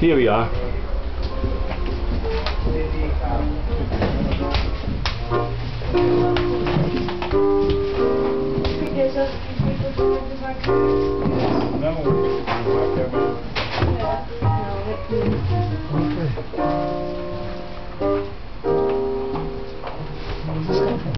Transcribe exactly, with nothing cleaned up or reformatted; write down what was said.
Here we are. No, we're back there, but...